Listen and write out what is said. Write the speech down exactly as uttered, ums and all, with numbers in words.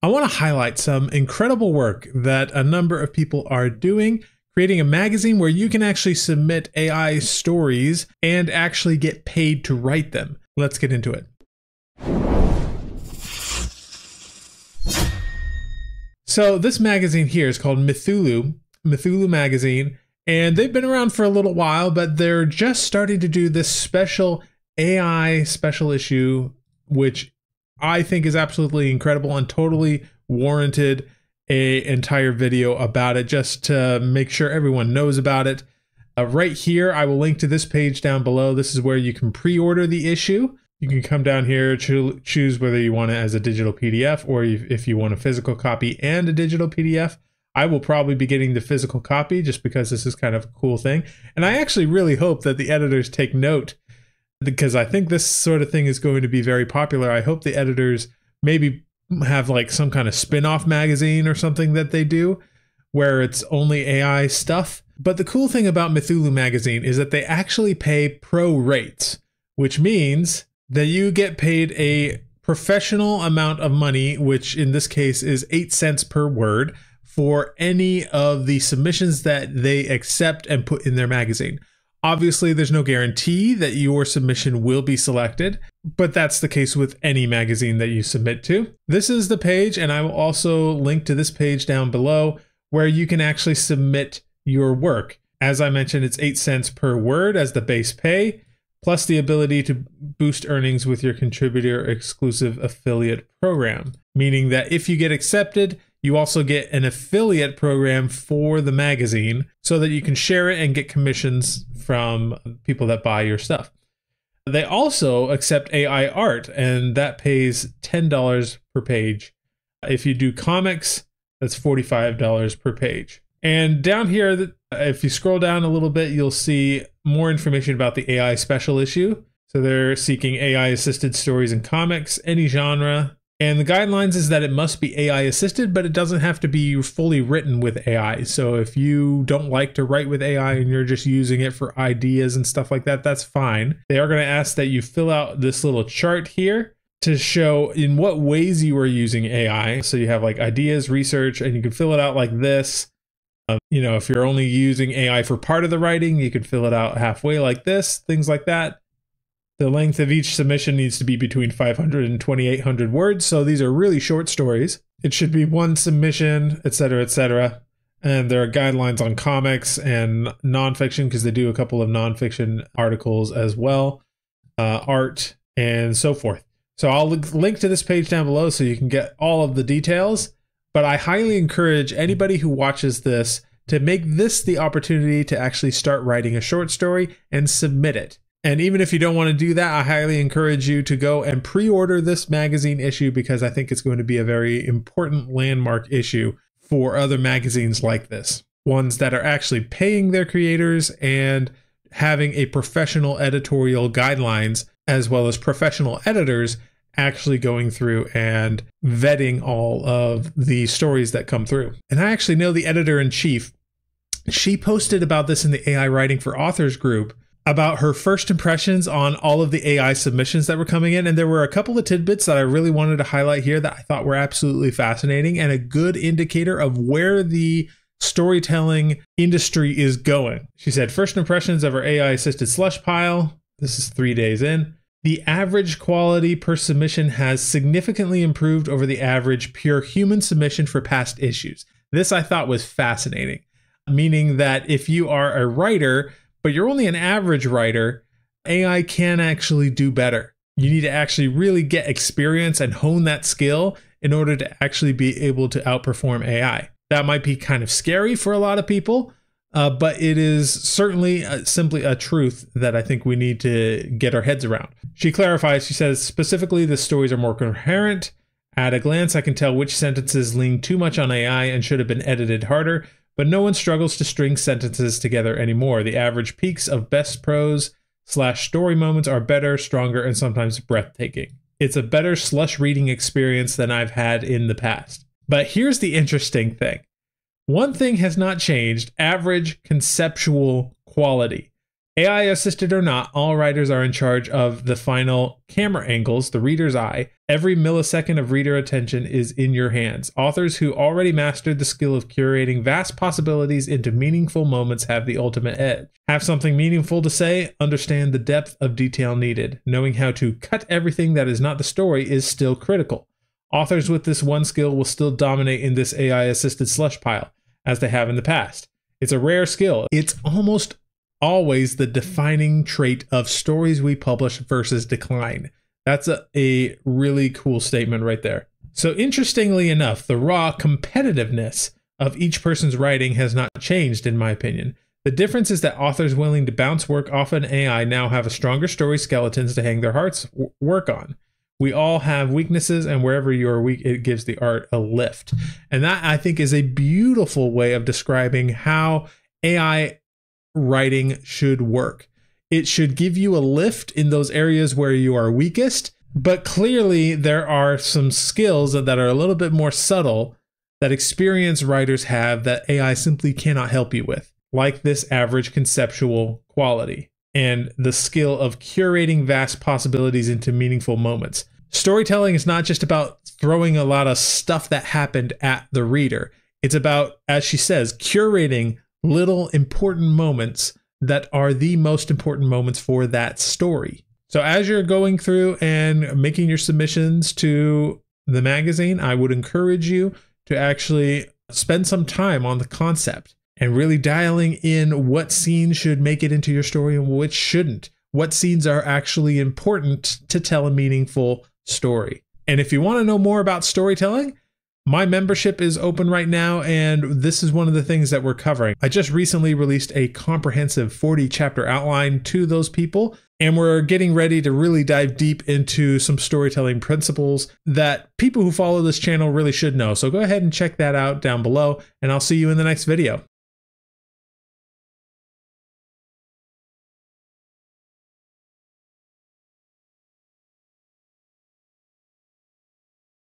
I want to highlight some incredible work that a number of people are doing, creating a magazine where you can actually submit A I stories and actually get paid to write them. Let's get into it. So this magazine here is called Mythulu, Mythulu Magazine, and they've been around for a little while, but they're just starting to do this special A I special issue, which I think is absolutely incredible and totally warranted an entire video about it just to make sure everyone knows about it. Uh, right here, I will link to this page down below. This is where you can pre-order the issue. You can come down here, cho choose whether you want it as a digital P D F or if you want a physical copy and a digital P D F. I will probably be getting the physical copy just because this is kind of a cool thing. And I actually really hope that the editors take note, because I think this sort of thing is going to be very popular. I hope the editors maybe have like some kind of spin-off magazine or something that they do where it's only A I stuff. But the cool thing about Mythulu Magazine is that they actually pay pro rates, which means that you get paid a professional amount of money, which in this case is eight cents per word, for any of the submissions that they accept and put in their magazine. Obviously, there's no guarantee that your submission will be selected, but that's the case with any magazine that you submit to. This is the page, and I will also link to this page down below where you can actually submit your work. As I mentioned, it's eight cents per word as the base pay, plus the ability to boost earnings with your contributor exclusive affiliate program, meaning that if you get accepted, you also get an affiliate program for the magazine so that you can share it and get commissions from people that buy your stuff. They also accept A I art, and that pays ten dollars per page. If you do comics, that's forty-five dollars per page. And down here, if you scroll down a little bit, you'll see more information about the A I special issue. So they're seeking A I-assisted stories and comics, any genre. And the guidelines is that it must be A I assisted, but it doesn't have to be fully written with A I. So if you don't like to write with A I and you're just using it for ideas and stuff like that, that's fine. They are going to ask that you fill out this little chart here to show in what ways you are using A I. So you have like ideas, research, and you can fill it out like this. Um, you know, if you're only using A I for part of the writing, you can fill it out halfway like this, things like that. The length of each submission needs to be between five hundred and twenty-eight hundred words, so these are really short stories. It should be one submission, et cetera, et cetera. And there are guidelines on comics and nonfiction, because they do a couple of nonfiction articles as well, uh, art, and so forth. So I'll link to this page down below so you can get all of the details, but I highly encourage anybody who watches this to make this the opportunity to actually start writing a short story and submit it. And even if you don't want to do that, I highly encourage you to go and pre-order this magazine issue, because I think it's going to be a very important landmark issue for other magazines like this. Ones that are actually paying their creators and having a professional editorial guidelines, as well as professional editors actually going through and vetting all of the stories that come through. And I actually know the editor-in-chief. She posted about this in the A I Writing for Authors group, about her first impressions on all of the A I submissions that were coming in. And there were a couple of tidbits that I really wanted to highlight here that I thought were absolutely fascinating and a good indicator of where the storytelling industry is going. She said, first impressions of her A I-assisted slush pile. This is three days in. The average quality per submission has significantly improved over the average pure human submission for past issues. This I thought was fascinating, meaning that if you are a writer, but you're only an average writer, A I can actually do better. You need to actually really get experience and hone that skill in order to actually be able to outperform A I. That might be kind of scary for a lot of people, uh, but it is certainly uh, simply a truth that I think we need to get our heads around. She clarifies, she says, specifically the stories are more coherent. At a glance, I can tell which sentences lean too much on A I and should have been edited harder. But no one struggles to string sentences together anymore. The average peaks of best prose slash story moments are better, stronger, and sometimes breathtaking. It's a better slush reading experience than I've had in the past. But here's the interesting thing. One thing has not changed: average conceptual quality. A I assisted or not, all writers are in charge of the final camera angles, the reader's eye. Every millisecond of reader attention is in your hands. Authors who already mastered the skill of curating vast possibilities into meaningful moments have the ultimate edge. Have something meaningful to say, understand the depth of detail needed. Knowing how to cut everything that is not the story is still critical. Authors with this one skill will still dominate in this A I-assisted slush pile, as they have in the past. It's a rare skill. It's almost always the defining trait of stories we publish versus decline. That's a, a really cool statement right there. So interestingly enough, the raw competitiveness of each person's writing has not changed, in my opinion. The difference is that authors willing to bounce work off an A I now have a stronger story skeletons to hang their hearts work on. We all have weaknesses, and wherever you are weak, it gives the art a lift. And that, I think, is a beautiful way of describing how A I writing should work. It should give you a lift in those areas where you are weakest, but clearly there are some skills that are a little bit more subtle that experienced writers have that A I simply cannot help you with, like this average conceptual quality and the skill of curating vast possibilities into meaningful moments. Storytelling is not just about throwing a lot of stuff that happened at the reader. It's about, as she says, curating little important moments that are the most important moments for that story. So as you're going through and making your submissions to the magazine, I would encourage you to actually spend some time on the concept and really dialing in what scenes should make it into your story and which shouldn't. What scenes are actually important to tell a meaningful story. And if you want to know more about storytelling, my membership is open right now, and this is one of the things that we're covering. I just recently released a comprehensive forty chapter outline to those people, and we're getting ready to really dive deep into some storytelling principles that people who follow this channel really should know. So go ahead and check that out down below, and I'll see you in the next video.